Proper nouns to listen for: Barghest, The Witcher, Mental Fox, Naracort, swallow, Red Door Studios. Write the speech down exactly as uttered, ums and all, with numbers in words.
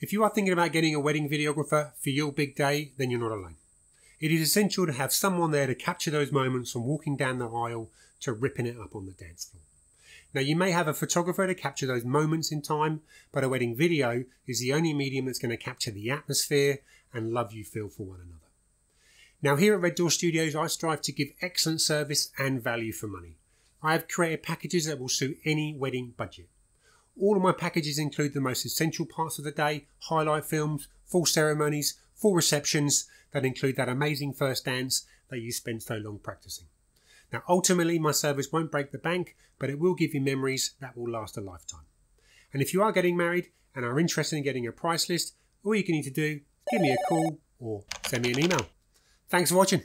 If you are thinking about getting a wedding videographer for your big day, then you're not alone. It is essential to have someone there to capture those moments from walking down the aisle to ripping it up on the dance floor. Now, you may have a photographer to capture those moments in time, but a wedding video is the only medium that's going to capture the atmosphere and love you feel for one another. Now, here at Red Door Studios, I strive to give excellent service and value for money. I have created packages that will suit any wedding budget. All of my packages include the most essential parts of the day, highlight films, full ceremonies, full receptions that include that amazing first dance that you spend so long practicing. Now, ultimately, my service won't break the bank, but it will give you memories that will last a lifetime. And if you are getting married and are interested in getting a price list, all you can need to do is give me a call or send me an email. Thanks for watching.